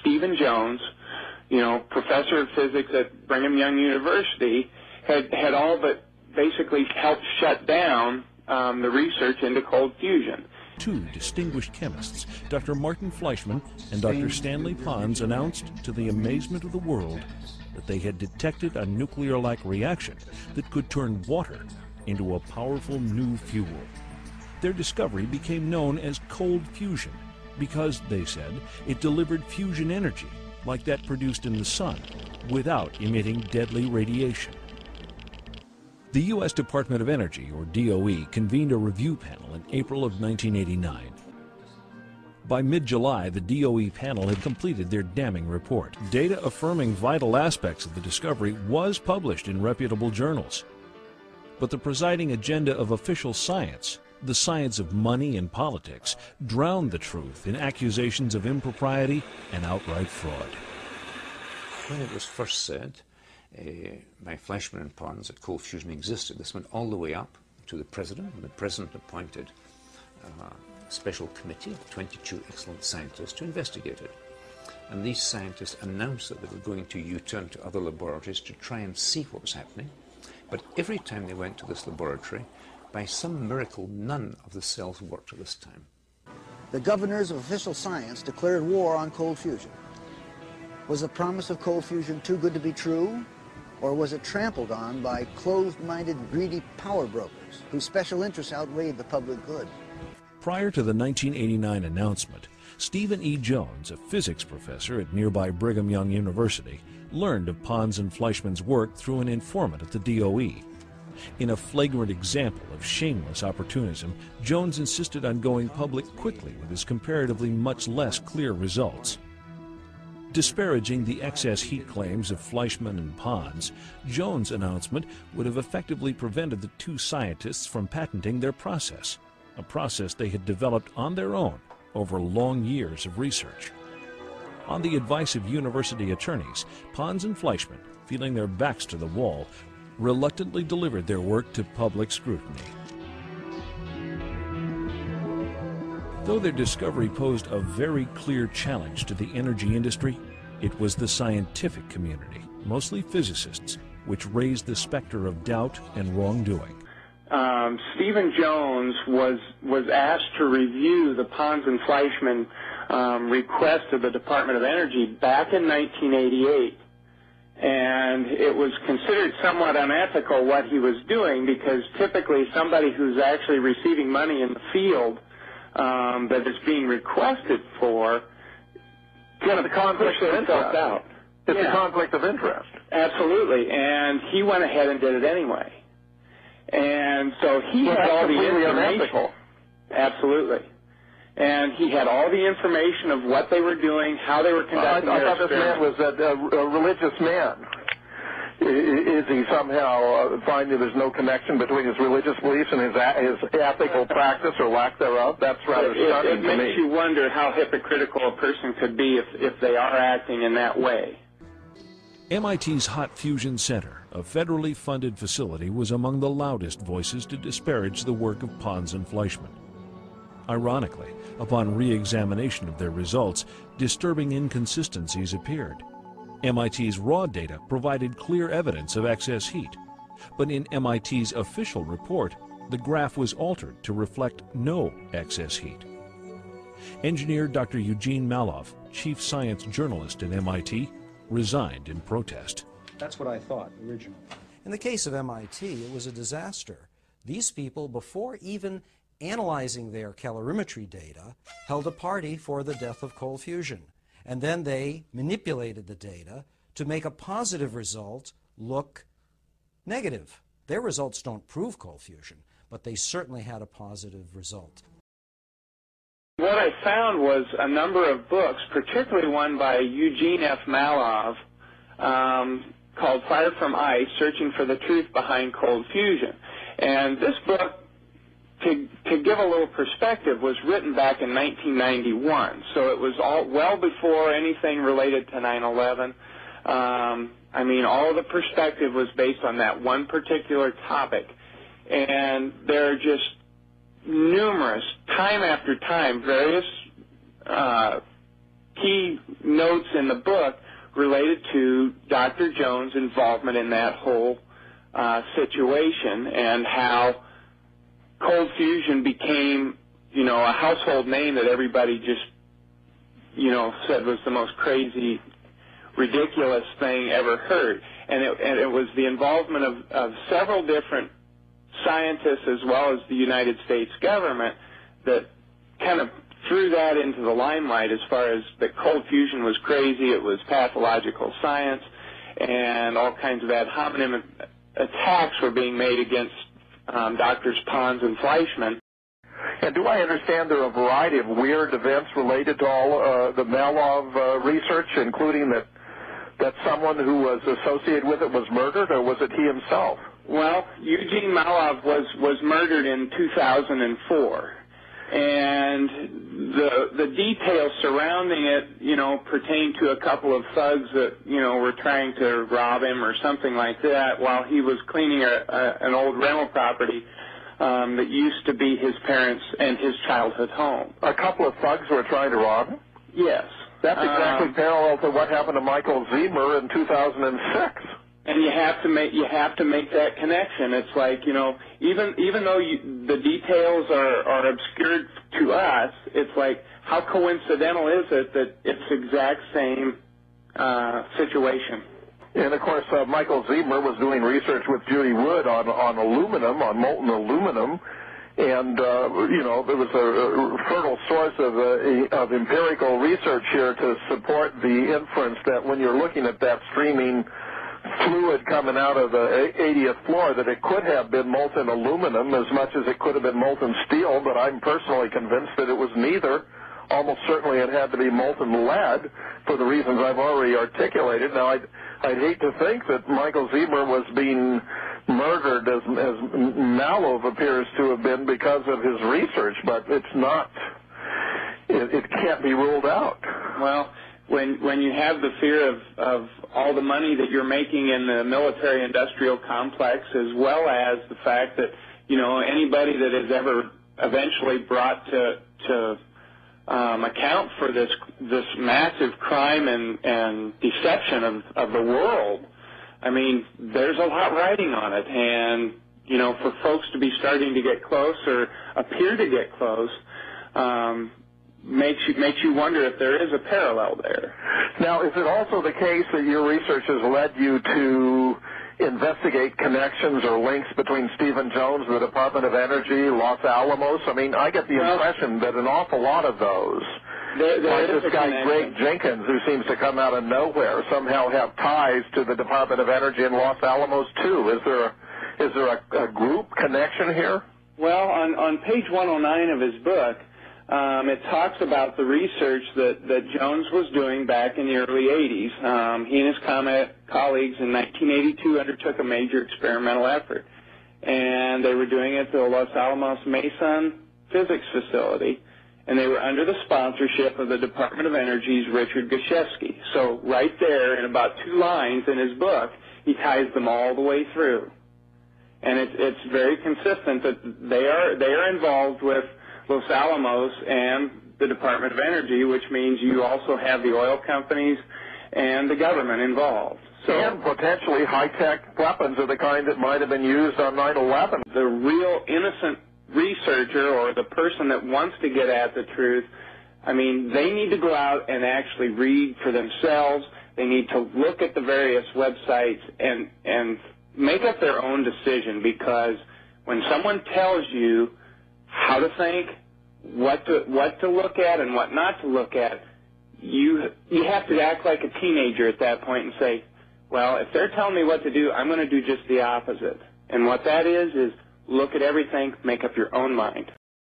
Stephen Jones, professor of physics at Brigham Young University, had all but basically helped shut down the research into cold fusion. Two distinguished chemists, Dr. Martin Fleischmann and Dr. Stanley Pons, announced to the amazement of the world that they had detected a nuclear-like reaction that could turn water into a powerful new fuel. Their discovery became known as cold fusion because, they said, it delivered fusion energy like that produced in the sun without emitting deadly radiation. The U.S. Department of Energy, or DOE, convened a review panel in April of 1989. By mid-July, the DOE panel had completed their damning report. Data affirming vital aspects of the discovery was published in reputable journals. But the presiding agenda of official science, the science of money and politics, drowned the truth in accusations of impropriety and outright fraud. When it was first said, by Fleischmann and Pons, that cold fusion existed. This went all the way up to the president, and the president appointed a special committee of 22 excellent scientists to investigate it. And these scientists announced that they were going to U-turn to other laboratories to try and see what was happening. But every time they went to this laboratory, by some miracle, none of the cells worked at this time. The governors of official science declared war on cold fusion. Was the promise of cold fusion too good to be true? Or was it trampled on by closed-minded, greedy power brokers whose special interests outweighed the public good? Prior to the 1989 announcement, Stephen E. Jones, a physics professor at nearby Brigham Young University, learned of Pons and Fleischmann's work through an informant at the DOE. In a flagrant example of shameless opportunism, Jones insisted on going public quickly with his comparatively much less clear results. Disparaging the excess heat claims of Fleischmann and Pons, Jones' announcement would have effectively prevented the two scientists from patenting their process, a process they had developed on their own over long years of research. On the advice of university attorneys, Pons and Fleischmann, feeling their backs to the wall, reluctantly delivered their work to public scrutiny. Though their discovery posed a very clear challenge to the energy industry, it was the scientific community, mostly physicists, which raised the specter of doubt and wrongdoing. Stephen Jones was asked to review the Pons and Fleischmann request of the Department of Energy back in 1988. And it was considered somewhat unethical what he was doing, because typically somebody who's actually receiving money in the field that it's being requested for, it's a conflict of interest. Absolutely, and he went ahead and did it anyway. And so he had all the information. Absolutely. And he had all the information of what they were doing, how they were conducting their experiments. I thought this man was a religious man. Is he somehow finding there's no connection between his religious beliefs and his ethical practice or lack thereof? That's rather stunning to me. It makes you wonder how hypocritical a person could be if they are acting in that way. MIT's Hot Fusion Center, a federally funded facility, was among the loudest voices to disparage the work of Pons and Fleischmann. Ironically, upon re-examination of their results, disturbing inconsistencies appeared. MIT's raw data provided clear evidence of excess heat, but in MIT's official report, the graph was altered to reflect no excess heat. Engineer Dr. Eugene Mallove, chief science journalist at MIT, resigned in protest. That's what I thought originally. In the case of MIT, it was a disaster. These people, before even analyzing their calorimetry data, held a party for the death of cold fusion. And then they manipulated the data to make a positive result look negative. Their results don't prove cold fusion, but they certainly had a positive result. What I found was a number of books, particularly one by Eugene F. Mallove, called Fire from Ice, Searching for the Truth Behind Cold Fusion. And this book, to give a little perspective, was written back in 1991, so it was all well before anything related to 9/11. I mean, all the perspective was based on that one particular topic, and there are just numerous, time after time, various key notes in the book related to Dr. Jones' involvement in that whole situation and how cold fusion became, you know, a household name that everybody just, you know, said was the most crazy, ridiculous thing ever heard. And it was the involvement of several different scientists as well as the United States government that kind of threw that into the limelight as far as that cold fusion was crazy, it was pathological science, and all kinds of ad hominem attacks were being made against Drs. Pons and Fleischmann. And do I understand there are a variety of weird events related to all the Mallove research, including that someone who was associated with it was murdered, or was it he himself? Well, Eugene Mallove was murdered in 2004. And the details surrounding it, you know, pertain to a couple of thugs that, you know, were trying to rob him or something like that while he was cleaning an old rental property that used to be his parents' and his childhood home. A couple of thugs were trying to rob him? Yes. That's exactly parallel to what happened to Michael Zebuhr in 2006. And you have to make that connection. It's like, you know, even though the details are obscured to us, it's like, how coincidental is it that it's the exact same situation? And of course, Michael Zebuhr was doing research with Judy Wood on aluminum, on molten aluminum, and you know, there was a fertile source of empirical research here to support the inference that when you're looking at that streaming fluid coming out of the 80th floor, that it could have been molten aluminum as much as it could have been molten steel, but I'm personally convinced that it was neither. Almost certainly it had to be molten lead for the reasons I've already articulated. Now, I'd hate to think that Michael Zebuhr was being murdered, as Mallove appears to have been, because of his research, but it's not. It can't be ruled out. Well, when you have the fear of all the money that you're making in the military-industrial complex, as well as the fact that, you know, anybody that is ever eventually brought to account for this massive crime and deception of the world, I mean, there's a lot riding on it. And, you know, for folks to be starting to get close or appear to get close, makes you wonder if there is a parallel there. Now, is it also the case that your research has led you to investigate connections or links between Stephen Jones, the Department of Energy, Los Alamos? I mean, I get the impression that an awful lot of those, like this guy Greg Jenkins, who seems to come out of nowhere, somehow have ties to the Department of Energy in Los Alamos too. Is there a group connection here? Well, on page 109 of his book, it talks about the research that Jones was doing back in the early 80s. He and his colleagues in 1982 undertook a major experimental effort, and they were doing it at the Los Alamos Meson Physics Facility, and they were under the sponsorship of the Department of Energy's Richard Gashevsky. So right there, in about two lines in his book, he ties them all the way through. And it's very consistent that they are involved with Los Alamos and the Department of Energy, which means you also have the oil companies and the government involved. So, and potentially high-tech weapons of the kind that might have been used on 9/11. The real innocent researcher or the person that wants to get at the truth, I mean, they need to go out and actually read for themselves. They need to look at the various websites and make up their own decision, because when someone tells you how to think, what to look at and what not to look at, you have to act like a teenager at that point and say, well, if they're telling me what to do, I'm going to do just the opposite. And what that is look at everything, make up your own mind.